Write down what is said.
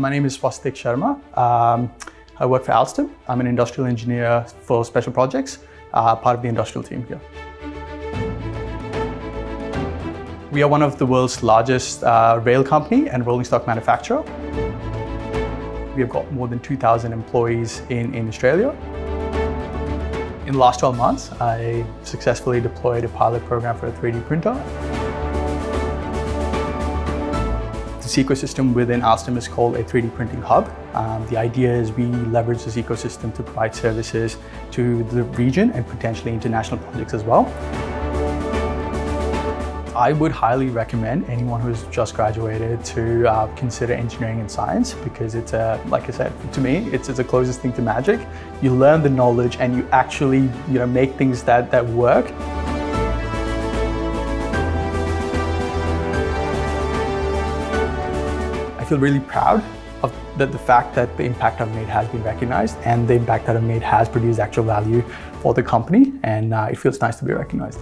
My name is Swastik Sharma. I work for Alstom. I'm an industrial engineer for special projects, part of the industrial team here. We are one of the world's largest rail company and rolling stock manufacturer. We have got more than 2,000 employees in Australia. In the last 12 months, I successfully deployed a pilot program for a 3D printer. This ecosystem within Alstom is called a 3D printing hub. The idea is we leverage this ecosystem to provide services to the region and potentially international projects as well. I would highly recommend anyone who's just graduated to consider engineering and science, because it's a, like I said, to me, it's the closest thing to magic. You learn the knowledge and you actually, you know, make things that work. I feel really proud of the fact that the impact I've made has been recognized, and the impact that I've made has produced actual value for the company, and it feels nice to be recognized.